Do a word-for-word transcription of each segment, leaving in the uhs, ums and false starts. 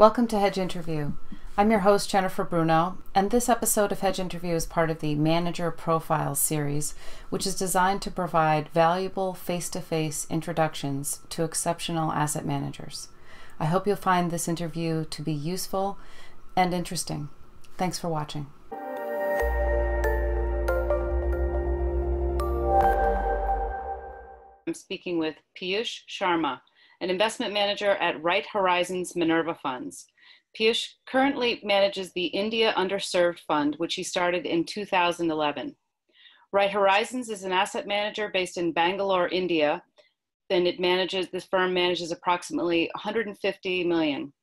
Welcome to Hedge Interview. I'm your host, Jennifer Bruno, and this episode of Hedge Interview is part of the Manager Profiles series, which is designed to provide valuable face-to-face introductions to exceptional asset managers. I hope you'll find this interview to be useful and interesting. Thanks for watching. I'm speaking with Piyush Sharma, an investment manager at Right Horizons Minerva Funds. Piyush currently manages the India Underserved Fund, which he started in two thousand eleven. Right Horizons is an asset manager based in Bangalore, India, and it manages, this firm manages approximately one hundred fifty million.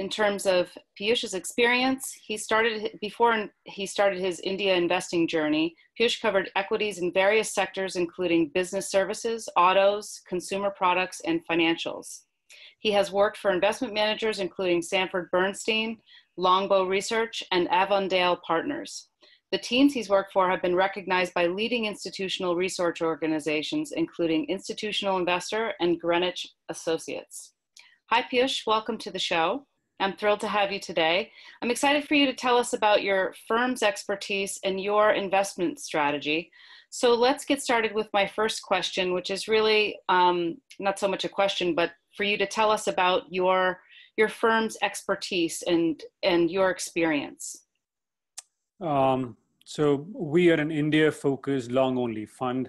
In terms of Piyush's experience, he started, before he started his India investing journey, Piyush covered equities in various sectors, including business services, autos, consumer products, and financials. He has worked for investment managers, including Sanford Bernstein, Longbow Research, and Avondale Partners. The teams he's worked for have been recognized by leading institutional research organizations, including Institutional Investor and Greenwich Associates. Hi, Piyush. Welcome to the show. I'm thrilled to have you today. I'm excited for you to tell us about your firm's expertise and your investment strategy. So let's get started with my first question, which is really um, not so much a question, but for you to tell us about your, your firm's expertise and, and your experience. Um, so we are an India-focused long-only fund.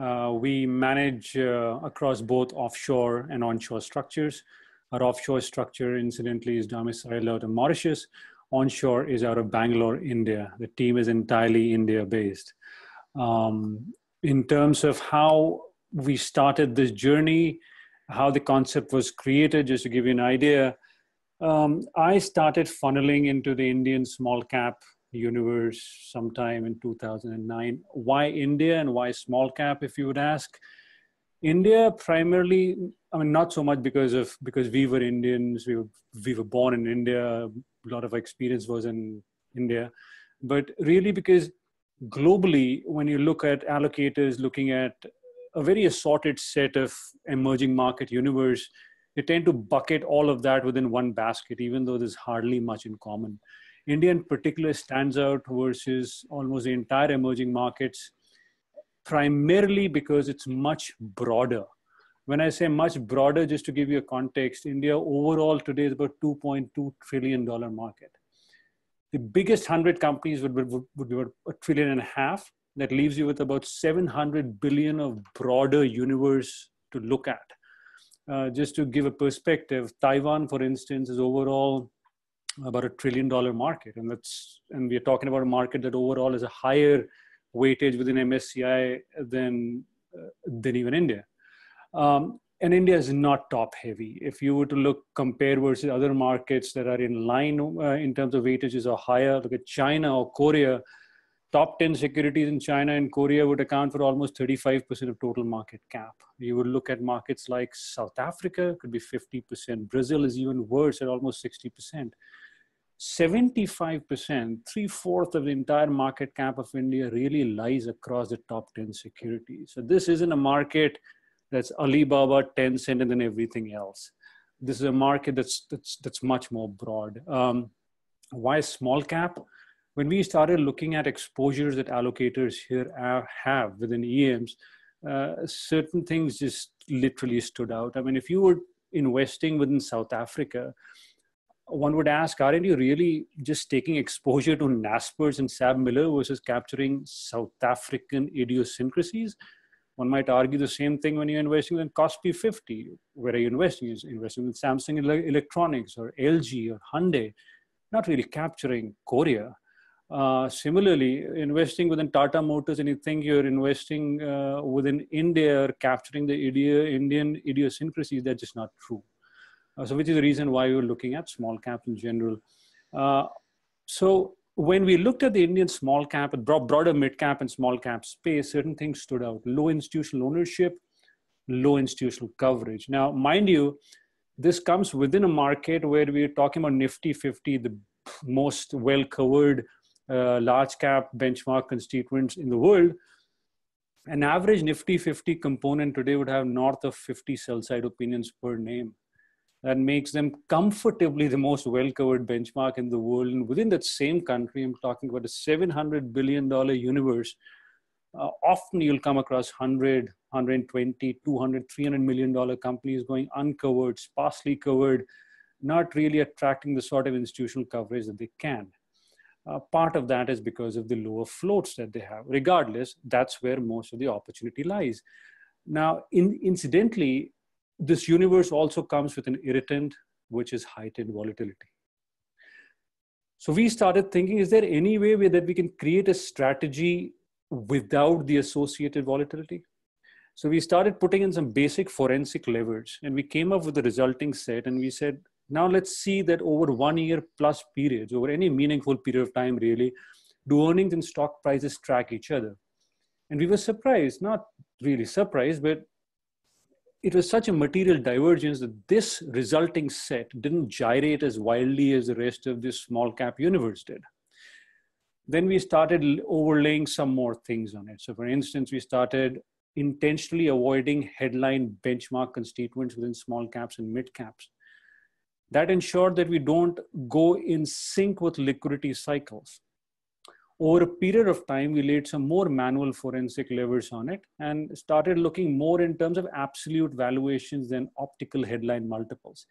Uh, we manage uh, across both offshore and onshore structures. Our offshore structure, incidentally, is domiciled out of Mauritius. Onshore is out of Bangalore, India. The team is entirely India-based. Um, in terms of how we started this journey, how the concept was created, just to give you an idea, um, I started funneling into the Indian small cap universe sometime in two thousand nine. Why India and why small cap, if you would ask? India primarily, I mean, not so much because of, because we were Indians, we were, we were born in India, a lot of our experience was in India, but really because globally, when you look at allocators looking at a very assorted set of emerging market universe, they tend to bucket all of that within one basket, even though there's hardly much in common. India in particular stands out versus almost the entire emerging markets, primarily because it's much broader. When I say much broader, just to give you a context, India overall today is about two point two trillion dollar market. The biggest one hundred companies would be, would be about a trillion and a half. That leaves you with about seven hundred billion of broader universe to look at. Uh, just to give a perspective, Taiwan, for instance, is overall about a trillion dollar market. And that's, and we're talking about a market that overall is a higher weightage within M S C I than, uh, than even India. Um, and India is not top heavy. If you were to look, compare versus other markets that are in line uh, in terms of weightages or higher, look at China or Korea, top ten securities in China and Korea would account for almost thirty-five percent of total market cap. You would look at markets like South Africa, could be fifty percent. Brazil is even worse at almost sixty percent. seventy-five percent, three-fourths of the entire market cap of India really lies across the top ten securities. So this isn't a market that's Alibaba, Tencent, and then everything else. This is a market that's, that's, that's much more broad. Um, why small cap? When we started looking at exposures that allocators here are, have within E Ms, uh, certain things just literally stood out. I mean, if you were investing within South Africa, one would ask, aren't you really just taking exposure to NASPERS and S A B Miller versus capturing South African idiosyncrasies? One might argue the same thing when you're investing in Kospi fifty. Where are you investing? You're investing in Samsung Electronics or L G or Hyundai, not really capturing Korea. Uh, similarly, investing within Tata Motors, and you think you're investing uh, within India or capturing the India, Indian idiosyncrasies, that's just not true. Uh, so which is the reason why we were looking at small cap in general. Uh, so when we looked at the Indian small cap, broader mid cap and small cap space, certain things stood out. Low institutional ownership, low institutional coverage. Now, mind you, this comes within a market where we're talking about Nifty fifty, the most well-covered Uh, large cap benchmark constituents in the world. An average Nifty fifty component today would have north of fifty sell side opinions per name. that makes them comfortably the most well-covered benchmark in the world. And within that same country, I'm talking about a seven hundred billion dollar universe. Uh, often you'll come across one hundred, one twenty, two hundred, three hundred million dollar companies going uncovered, sparsely covered, not really attracting the sort of institutional coverage that they can. Uh, part of that is because of the lower floats that they have. Regardless, that's where most of the opportunity lies. Now, in, incidentally, this universe also comes with an irritant, which is heightened volatility. So we started thinking, is there any way where that we can create a strategy without the associated volatility? So we started putting in some basic forensic levers, and we came up with the resulting set, and we said, now let's see that over one year plus periods, over any meaningful period of time really, do earnings and stock prices track each other? And we were surprised, not really surprised, but it was such a material divergence that this resulting set didn't gyrate as wildly as the rest of this small cap universe did. Then we started overlaying some more things on it. So for instance, we started intentionally avoiding headline benchmark constituents within small caps and mid caps. That ensured that we don't go in sync with liquidity cycles. Over a period of time, we laid some more manual forensic levers on it and started looking more in terms of absolute valuations than optical headline multiples.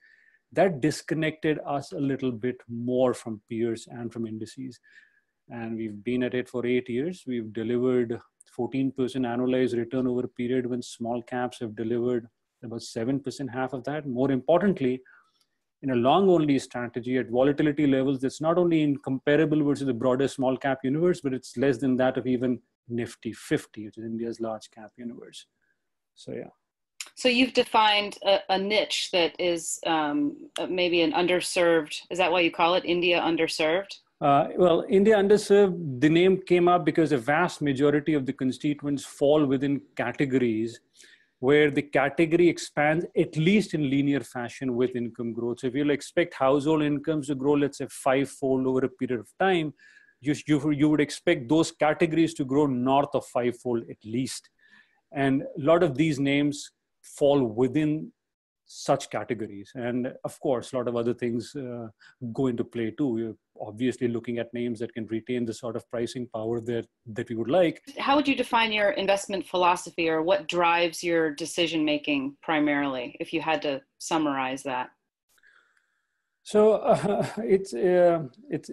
That disconnected us a little bit more from peers and from indices. And we've been at it for eight years. We've delivered fourteen percent annualized return over a period when small caps have delivered about seven percent, half of that. More importantly, in a long-only strategy at volatility levels, that's not only incomparable versus the broader small cap universe, but it's less than that of even Nifty fifty, which is India's large cap universe. So, yeah. So you've defined a, a niche that is um, maybe an underserved, is that why you call it India Underserved? Uh, well, India Underserved, the name came up because a vast majority of the constituents fall within categories where the category expands at least in linear fashion with income growth. So if you'll expect household incomes to grow, let's say five-fold over a period of time, you, you, you would expect those categories to grow north of five-fold at least. And a lot of these names fall within such categories. And of course, a lot of other things uh, go into play too. You're obviously looking at names that can retain the sort of pricing power that, that we would like. How would you define your investment philosophy, or what drives your decision-making primarily, if you had to summarize that? So uh, it's, uh, it's,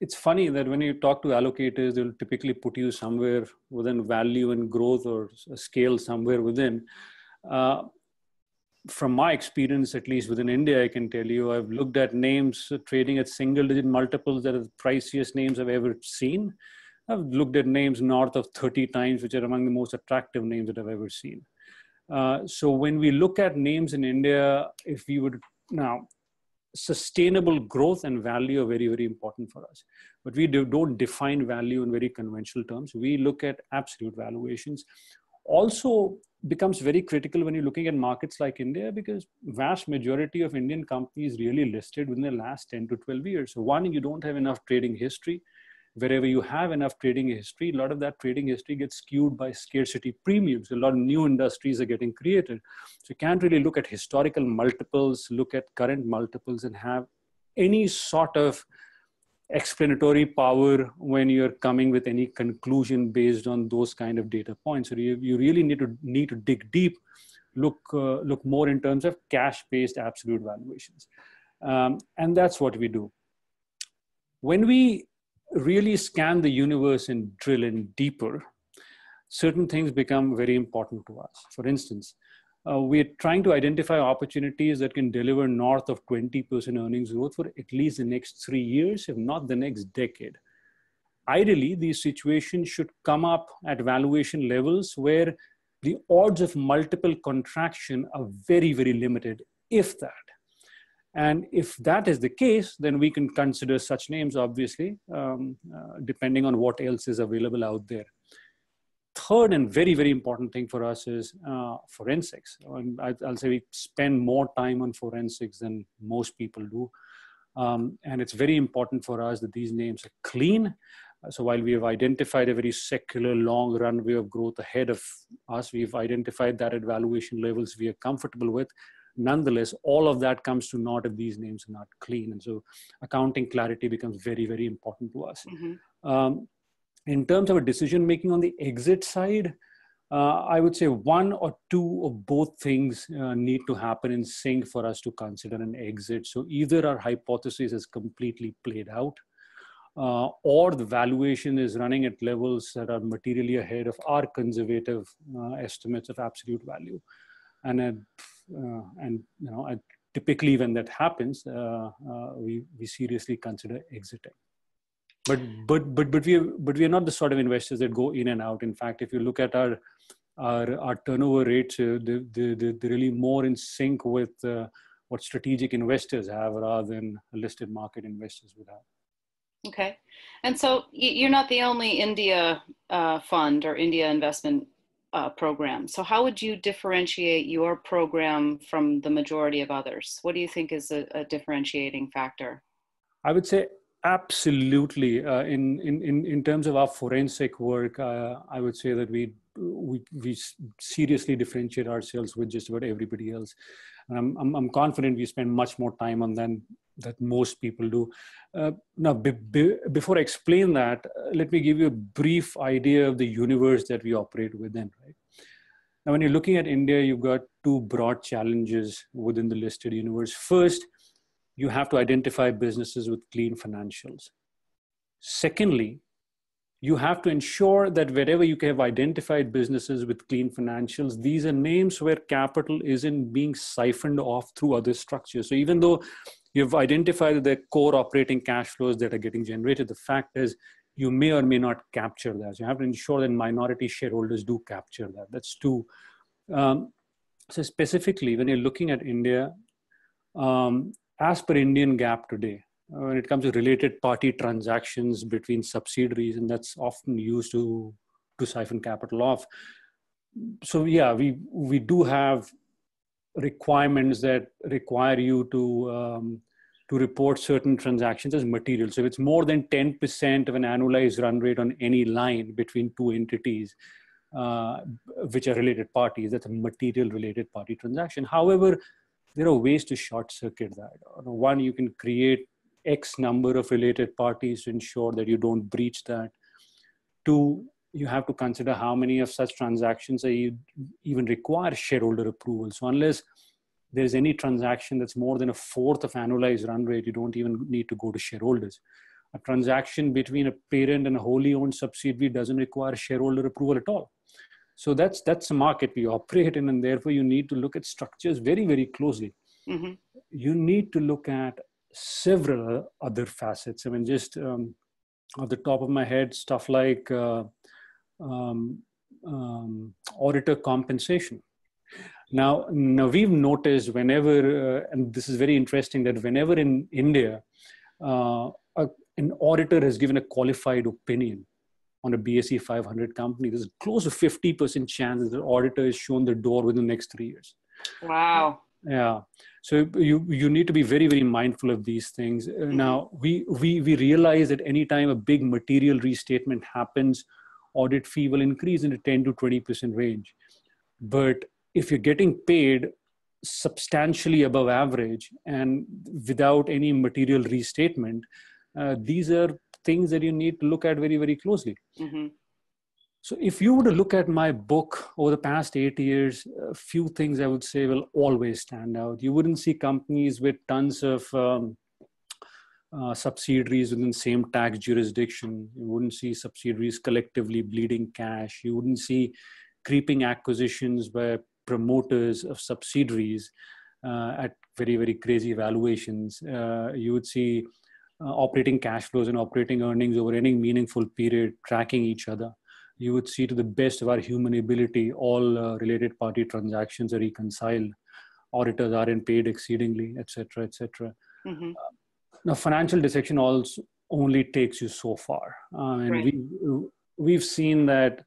it's funny that when you talk to allocators, they'll typically put you somewhere within value and growth, or a scale somewhere within. Uh, From my experience, at least within India, I can tell you, I've looked at names trading at single-digit multiples that are the priciest names I've ever seen. I've looked at names north of thirty times, which are among the most attractive names that I've ever seen. Uh, so when we look at names in India, if we would now, sustainable growth and value are very, very important for us. But we do, don't define value in very conventional terms. We look at absolute valuations. Also becomes very critical when you're looking at markets like India, because vast majority of Indian companies really listed within the last ten to twelve years. So one, you don't have enough trading history. Wherever you have enough trading history, a lot of that trading history gets skewed by scarcity premiums. A lot of new industries are getting created. So you can't really look at historical multiples, look at current multiples and have any sort of explanatory power when you're coming with any conclusion based on those kind of data points. So you, you really need to need to dig deep, look uh, look more in terms of cash-based absolute valuations, um, and that's what we do. When we really scan the universe and drill in deeper, certain things become very important to us. For instance, Uh, we're trying to identify opportunities that can deliver north of twenty percent earnings growth for at least the next three years, if not the next decade. Ideally, these situations should come up at valuation levels where the odds of multiple contraction are very, very limited, if that. And if that is the case, then we can consider such names, obviously, um, uh, depending on what else is available out there. Third and very, very important thing for us is uh, forensics. And I, I'll say we spend more time on forensics than most people do. Um, and it's very important for us that these names are clean. So while we have identified a very secular long runway of growth ahead of us, we've identified that at valuation levels we are comfortable with. nonetheless, all of that comes to naught if these names are not clean. And so accounting clarity becomes very, very important to us. Mm-hmm. um, in terms of a decision making on the exit side, uh, I would say one or two or both things uh, need to happen in sync for us to consider an exit. So either our hypothesis is completely played out, Uh, or the valuation is running at levels that are materially ahead of our conservative uh, estimates of absolute value, and at, uh, and you know at typically when that happens, uh, uh, we we seriously consider exiting. But but but but we are, but we are not the sort of investors that go in and out. In fact, if you look at our our, our turnover rates, uh, they they they're really more in sync with uh, what strategic investors have rather than listed market investors would have. Okay. And so you're not the only India uh, fund or India investment uh, program. So how would you differentiate your program from the majority of others? What do you think is a, a differentiating factor? I would say absolutely. Uh, in, in, in terms of our forensic work, uh, I would say that we, we, we seriously differentiate ourselves with just about everybody else. And I'm, I'm, I'm confident we spend much more time on them that most people do. Uh, now, be, be, before I explain that, uh, let me give you a brief idea of the universe that we operate within, right? Now, when you're looking at India, you've got two broad challenges within the listed universe. First, you have to identify businesses with clean financials. Secondly, you have to ensure that wherever you have identified businesses with clean financials, these are names where capital isn't being siphoned off through other structures. So even though you've identified the core operating cash flows that are getting generated, the fact is you may or may not capture that. So you have to ensure that minority shareholders do capture that. That's two. Um, so specifically, when you're looking at India, um, as per Indian GAAP today, when it comes to related party transactions between subsidiaries, and that's often used to, to siphon capital off. So yeah, we, we do have requirements that require you to, um, to report certain transactions as material. So if it's more than ten percent of an annualized run rate on any line between two entities, uh, which are related parties, that's a material related party transaction. However, there are ways to short circuit that. One, you can create X number of related parties to ensure that you don't breach that. Two, you have to consider how many of such transactions are you even require shareholder approval. So unless there's any transaction that's more than a fourth of annualized run rate, you don't even need to go to shareholders. A transaction between a parent and a wholly owned subsidiary doesn't require shareholder approval at all. So that's, that's the market we operate in, and therefore you need to look at structures very, very closely. Mm-hmm. You need to look at several other facets. I mean, just um, off the top of my head, stuff like uh, um, um, auditor compensation. Now, now we've noticed whenever, uh, and this is very interesting, that whenever in India, uh, a, an auditor has given a qualified opinion on a B S E five hundred company, there's close to fifty percent chance that the auditor is shown the door within the next three years. Wow. Yeah. So you, you need to be very, very mindful of these things. Mm-hmm. Now, we, we, we realize that anytime a big material restatement happens, audit fee will increase in the ten to twenty percent range. But if you're getting paid substantially above average and without any material restatement, uh, these are things that you need to look at very, very closely. Mm-hmm. So if you were to look at my book over the past eight years, a few things I would say will always stand out. You wouldn't see companies with tons of um, uh, subsidiaries within the same tax jurisdiction. You wouldn't see subsidiaries collectively bleeding cash. You wouldn't see creeping acquisitions by promoters of subsidiaries uh, at very, very crazy valuations. Uh, you would see uh, operating cash flows and operating earnings over any meaningful period tracking each other. You would see, to the best of our human ability, all uh, related party transactions are reconciled. Auditors aren't paid exceedingly, et cetera, et cetera. Mm-hmm. uh, now, financial dissection also only takes you so far. Uh, and right. we, we've seen that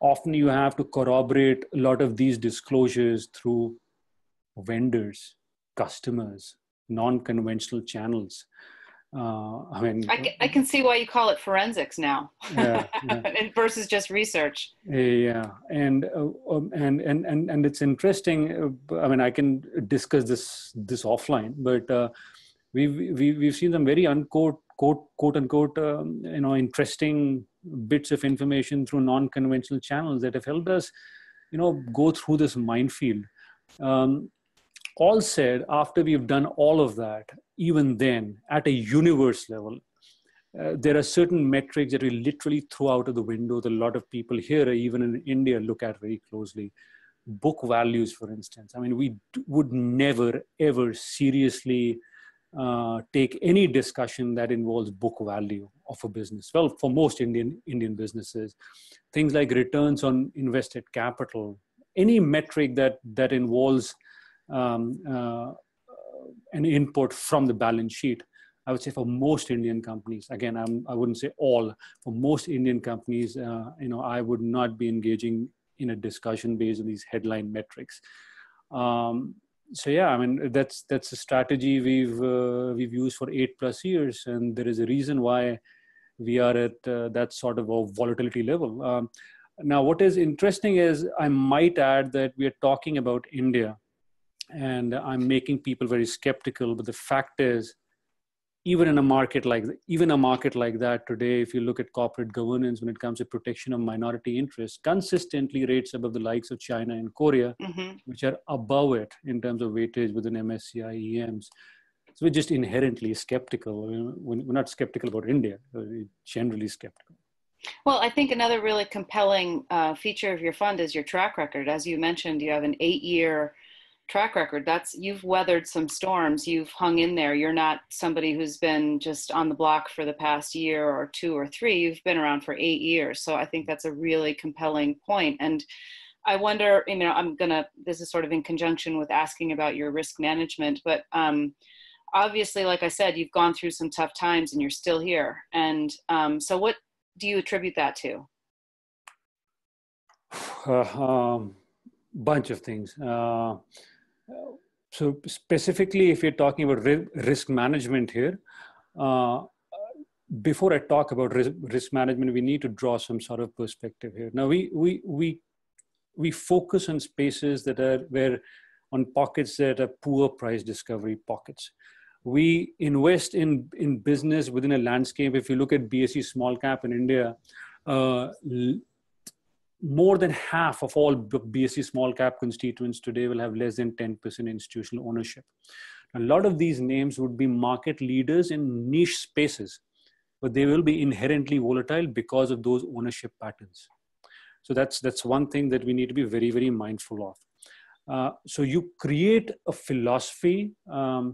often you have to corroborate a lot of these disclosures through vendors, customers, non-conventional channels. Uh, I mean, I can, I can see why you call it forensics now, yeah, yeah. versus just research. Yeah, and uh, um, and and and and it's interesting. I mean, I can discuss this this offline, but uh, we've we, we've seen some very unquote quote quote unquote um, you know interesting bits of information through non-conventional channels that have helped us, you know, go through this minefield. Um, all said, after we've done all of that, even then, at a universe level, uh, there are certain metrics that we literally throw out of the window that a lot of people here, even in India, look at very closely. Book values, for instance. I mean, we would never, ever seriously uh, take any discussion that involves book value of a business. Well, for most Indian, Indian businesses, things like returns on invested capital, any metric that, that involves um, uh, an input from the balance sheet, I would say for most Indian companies, again, I'm, I wouldn't say all, for most Indian companies, uh, you know, I would not be engaging in a discussion based on these headline metrics. Um, so yeah, I mean, that's that's a strategy we've uh, we've used for eight plus years, and there is a reason why we are at uh, that sort of a volatility level. Um, now, what is interesting is I might add that we are talking about India, and I'm making people very skeptical, but the fact is, even in a market like even a market like that today, if you look at corporate governance when it comes to protection of minority interests, consistently rates above the likes of China and Korea, mm-hmm. which are above it in terms of weightage within M S C I E Ms. So we're just inherently skeptical. We're not skeptical about India, we're generally skeptical. Well, I think another really compelling uh, feature of your fund is your track record. As you mentioned, you have an eight-year track record. That's, you've weathered some storms, you've hung in there. You're not somebody who's been just on the block for the past year or two or three. You've been around for eight years. So I think that's a really compelling point. And I wonder, you know, I'm gonna, this is sort of in conjunction with asking about your risk management, but um, obviously, like I said, you've gone through some tough times and you're still here. And um, so what do you attribute that to? Uh, um, bunch of things. Uh, So specifically, if you're talking about risk management here, uh, before I talk about risk, risk management, we need to draw some sort of perspective here. Now, we we we we focus on spaces that are where on pockets that are poor price discovery pockets. We invest in in business within a landscape. If you look at B S E small cap in India, Uh, more than half of all B S E small cap constituents today will have less than ten percent institutional ownership. A lot of these names would be market leaders in niche spaces, but they will be inherently volatile because of those ownership patterns. So that's, that's one thing that we need to be very, very mindful of. Uh, so you create a philosophy, um,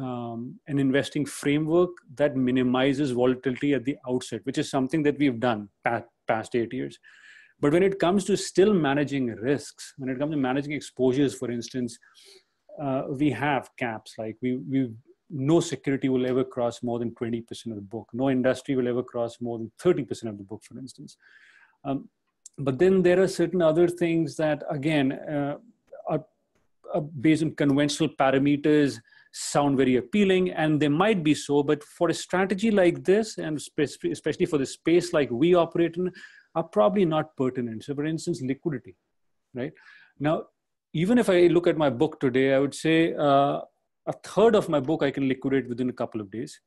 um, an investing framework that minimizes volatility at the outset, which is something that we've done past, past eight years. But when it comes to still managing risks, when it comes to managing exposures, for instance, uh, we have caps. Like we, we, no security will ever cross more than twenty percent of the book. No industry will ever cross more than thirty percent of the book, for instance. Um, but then there are certain other things that, again, uh, are, are based on conventional parameters, sound very appealing, and they might be so, but for a strategy like this, and especially for the space like we operate in, are probably not pertinent. So for instance, liquidity, right? Now, even if I look at my book today, I would say uh, a third of my book I can liquidate within a couple of days.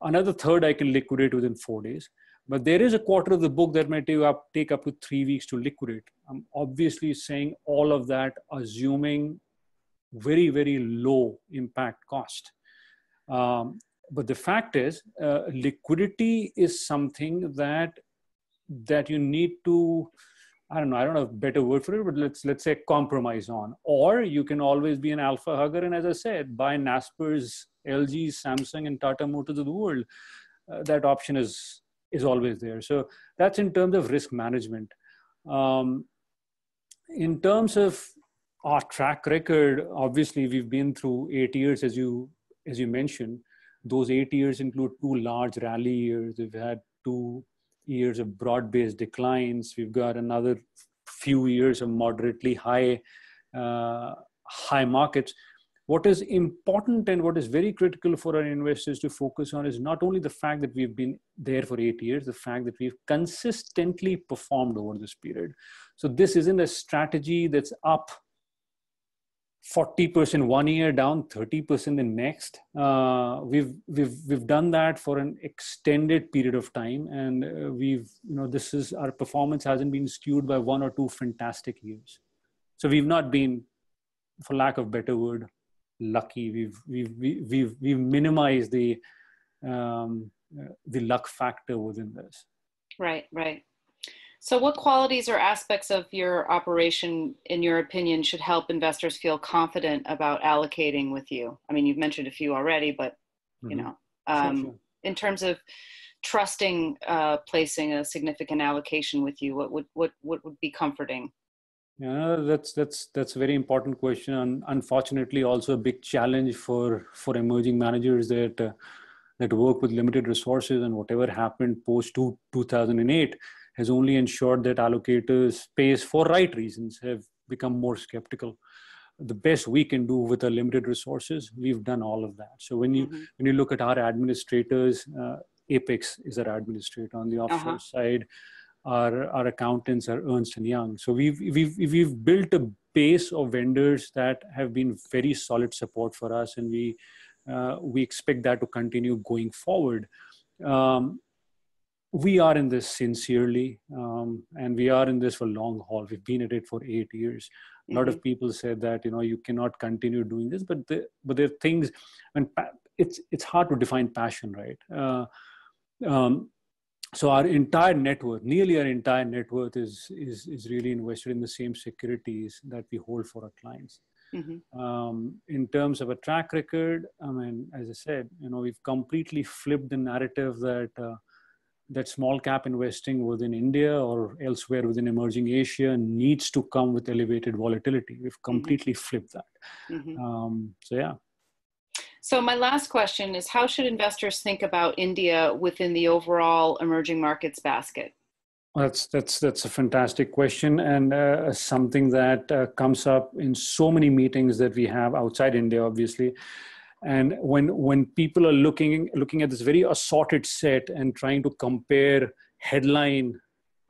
Another third I can liquidate within four days. But there is a quarter of the book that might take up, take up to three weeks to liquidate. I'm obviously saying all of that, assuming very, very low impact cost. Um, but the fact is, uh, liquidity is something that that you need to, I don't know, I don't have a better word for it, but let's let's say compromise on. Or you can always be an alpha hugger. And as I said, buy NASPERS, L G, Samsung, and Tata Motors of the world. Uh, that option is, is always there. So that's in terms of risk management. Um, in terms of our track record, obviously we've been through eight years, as you, as you mentioned. Those eight years include two large rally years. We've had two years of broad-based declines. We've got another few years of moderately high, uh, high markets. What is important and what is very critical for our investors to focus on is not only the fact that we've been there for eight years, the fact that we've consistently performed over this period. So this isn't a strategy that's up forty percent one year, down thirty percent the next. Uh, we've, we've, we've done that for an extended period of time. And uh, we've, you know, this is, our performance hasn't been skewed by one or two fantastic years. So we've not been, for lack of a better word, lucky. We've, we've, we've, we've minimized the, um, uh, the luck factor within this. Right, right. So what qualities or aspects of your operation, in your opinion, should help investors feel confident about allocating with you? I mean, you've mentioned a few already, but, you mm-hmm. know, um, sure, sure. in terms of trusting, uh, placing a significant allocation with you, what would, what, what would be comforting? Yeah, that's, that's, that's a very important question. And unfortunately, also a big challenge for, for emerging managers that, uh, that work with limited resources, and whatever happened post two thousand eight, has only ensured that allocators' pays for right reasons have become more skeptical. The best we can do with our limited resources, we've done all of that. So when you, mm-hmm. when you look at our administrators, uh, Apex is our administrator on the offshore uh-huh. side, our, our accountants are Ernst and Young. So we've, we've, we've built a base of vendors that have been very solid support for us, and we, uh, we expect that to continue going forward. Um, We are in this sincerely, um, and we are in this for long haul. We've been at it for eight years. A lot mm-hmm. of people said that, you know, you cannot continue doing this, but the, but there are things, and it's it's hard to define passion, right? Uh, um, so our entire net worth, nearly our entire net worth, is is is really invested in the same securities that we hold for our clients. Mm-hmm. Um, in terms of a track record, I mean, as I said, you know, we've completely flipped the narrative that. Uh, that small cap investing within India or elsewhere within emerging Asia needs to come with elevated volatility. We've completely mm-hmm. flipped that. Mm-hmm. Um, so, yeah. So my last question is, how should investors think about India within the overall emerging markets basket? That's, that's, that's a fantastic question, and uh, something that uh, comes up in so many meetings that we have outside India, obviously. And when, when people are looking, looking at this very assorted set and trying to compare headline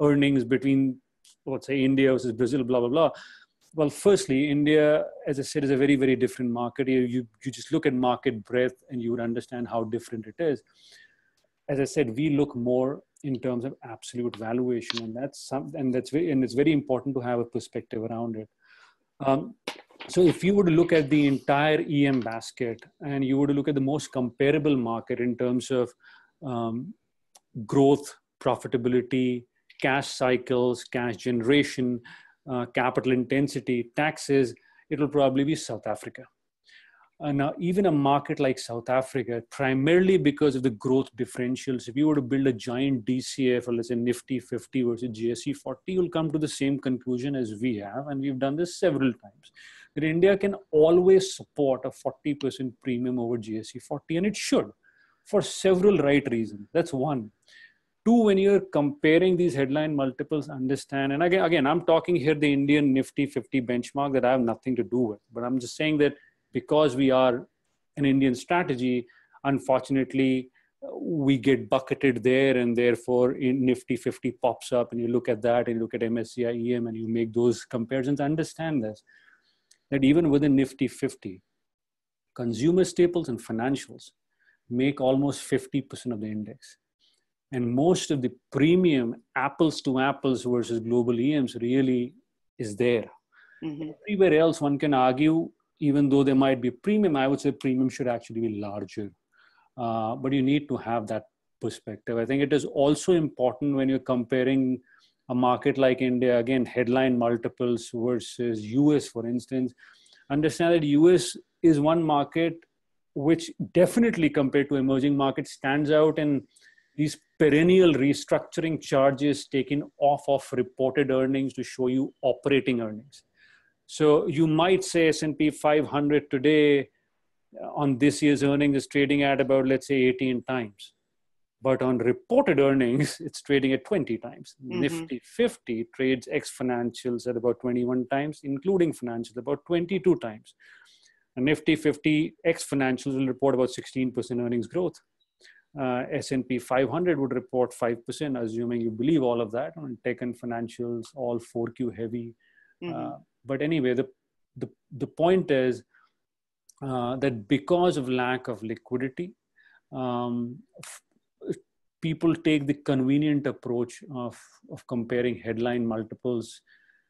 earnings between, let's say, India versus Brazil, blah, blah, blah. Well, firstly, India, as I said, is a very, very different market. You, you, you just look at market breadth and you would understand how different it is. As I said, we look more in terms of absolute valuation, and that's some, and that's very, and it's very important to have a perspective around it. Um, So if you would look at the entire E M basket and you would look at the most comparable market in terms of um, growth, profitability, cash cycles, cash generation, uh, capital intensity, taxes, it will probably be South Africa. Uh, now, even a market like South Africa, primarily because of the growth differentials, if you were to build a giant D C F, or let's say Nifty fifty versus G S E forty, you'll come to the same conclusion as we have, and we've done this several times, that India can always support a forty percent premium over G S E forty, and it should, for several right reasons. That's one. Two, when you're comparing these headline multiples, understand, and again, again, I'm talking here the Indian Nifty fifty benchmark that I have nothing to do with, but I'm just saying that because we are an Indian strategy, unfortunately, we get bucketed there, and therefore in Nifty fifty pops up, and you look at that, and you look at M S C I E M, and you make those comparisons. Understand this, that even within Nifty fifty, consumer staples and financials make almost fifty percent of the index. And most of the premium apples to apples versus global E Ms really is there. Mm-hmm. Everywhere else, one can argue, even though there might be premium, I would say premium should actually be larger. Uh, but you need to have that perspective. I think it is also important when you're comparing a market like India, again, headline multiples versus U S, for instance. Understand that U S is one market which definitely, compared to emerging markets, stands out in these perennial restructuring charges taken off of reported earnings to show you operating earnings. So you might say S and P five hundred today on this year's earnings is trading at about, let's say, eighteen times. But on reported earnings, it's trading at twenty times. Mm-hmm. Nifty fifty trades ex-financials at about twenty-one times, including financials, about twenty-two times. And Nifty fifty ex-financials will report about sixteen percent earnings growth. Uh, S and P five hundred would report five percent, assuming you believe all of that on tech and financials, all four Q heavy. Mm-hmm. uh, but anyway, the, the, the point is uh, that because of lack of liquidity, um, people take the convenient approach of, of comparing headline multiples,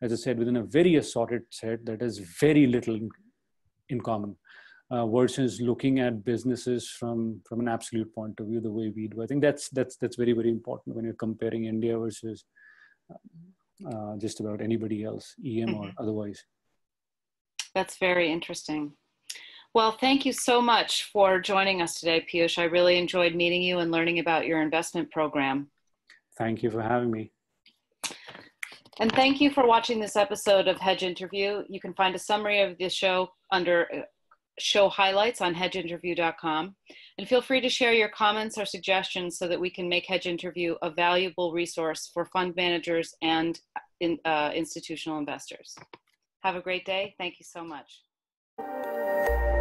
as I said, within a very assorted set that has very little in common, uh, versus looking at businesses from, from an absolute point of view, the way we do. I think that's, that's, that's very, very important when you're comparing India versus uh, just about anybody else, E M mm-hmm. or otherwise. That's very interesting. Well, thank you so much for joining us today, Piyush. I really enjoyed meeting you and learning about your investment program. Thank you for having me. And thank you for watching this episode of Hedge Interview. You can find a summary of the show under show highlights on hedge interview dot com. And feel free to share your comments or suggestions so that we can make Hedge Interview a valuable resource for fund managers and in, uh, institutional investors. Have a great day. Thank you so much.